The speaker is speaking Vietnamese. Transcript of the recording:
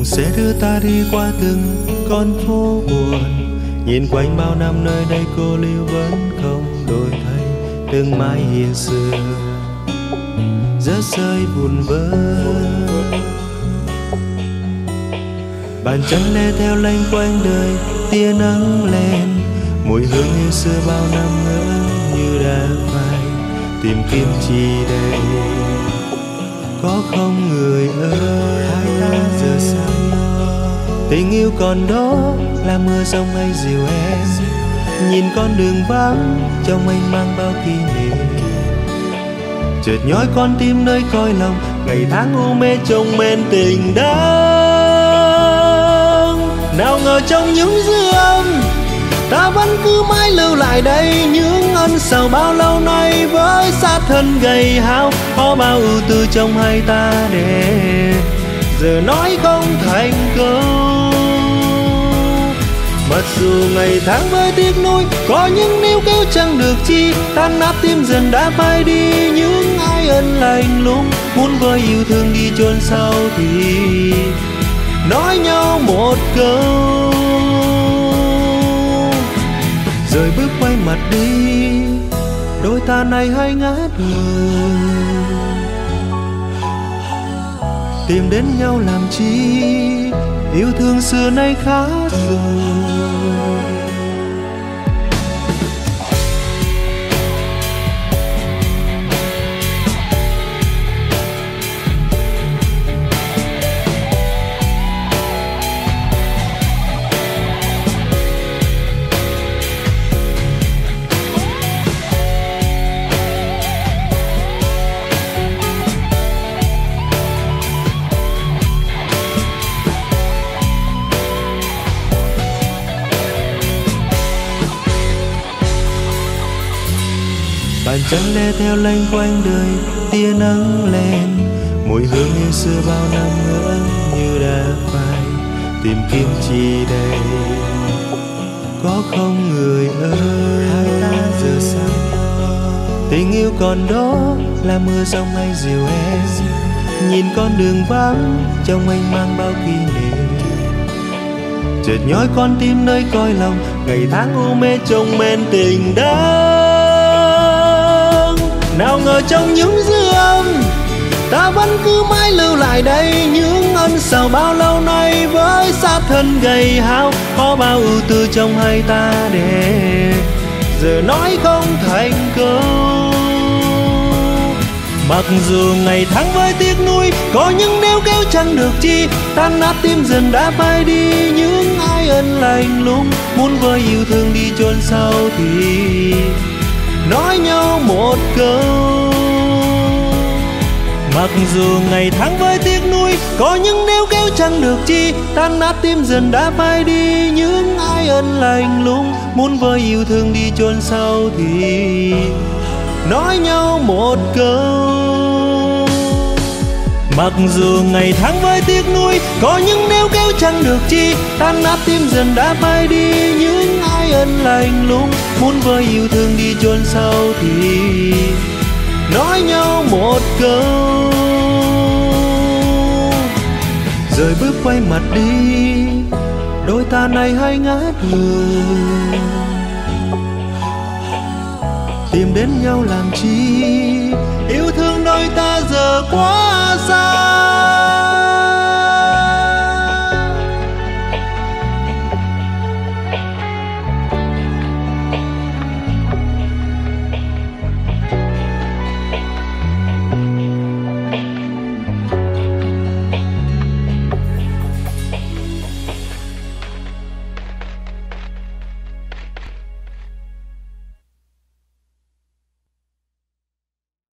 Ông sẽ đưa ta đi qua từng con phố buồn, nhìn quanh bao năm nơi đây cô lưu vẫn không đổi thay từng mái hiên xưa rớt rơi vụn vỡ. Bàn chân lê theo lanh quanh đời tia nắng lên, mùi hương như xưa bao năm nữa như đã phai tìm kiếm chi đây, có không người ơi? Giờ sao tình yêu còn đó là mưa rông hay dìu em, nhìn con đường vắng trong anh mang bao kỷ niệm, chợt nhói con tim nơi coi lòng ngày tháng u mê trong men tình đắng. Nào ngờ trong những dư âm ta vẫn cứ mãi lưu lại đây những ân sầu bao lâu nay với sát thân gầy hao, có bao ưu tư trong hai ta để giờ nói không thành câu. Mặc dù ngày tháng với tiếc nuối có những níu kéo chẳng được chi, tan nát tim dần đã phai đi những ai ân lành lùng, muốn vơi yêu thương đi chôn sau thì nói nhau một câu rồi bước quay mặt đi. Đôi ta này hay ngát ngừng tìm đến nhau làm chi, yêu thương xưa nay khác rồi. Bàn chân lê theo lênh quanh đời tia nắng lên, mùi hương như xưa bao năm nữa như đã phai tìm kiếm chi đây, có không người ơi? Giờ sao tình yêu còn đó là mưa rông hay dìu em, nhìn con đường vắng trong anh mang bao kỷ niệm, chợt nhói con tim nơi coi lòng ngày tháng u mê trong men tình đắng. Nào ngờ trong những dư âm ta vẫn cứ mãi lưu lại đây những ân sầu bao lâu nay với sát thân gầy hao, có bao ưu tư trong hai ta để giờ nói không thành câu. Mặc dù ngày tháng với tiếc nuối có những níu kéo chẳng được chi, tan nát tim dần đã phai đi những ai ân lành lùng, muốn vơi yêu thương đi chôn sau thì nói nhau một câu. Mặc dù ngày tháng với tiếc nuối có những níu kéo chẳng được chi, tan nát tim dần đã phai đi những ai ân lành lùng, muốn vơi yêu thương đi chôn sau thì nói nhau một câu. Mặc dù ngày tháng với tiếc nuối có những níu kéo chẳng được chi, tan nát tim dần đã phai đi những ai ân lành lùng, muốn vơi yêu thương đi chôn sau thì nói nhau một câu rồi bước quay mặt đi. Đôi ta này hay ngát ngừng tìm đến nhau làm chi, yêu thương đôi ta giờ quá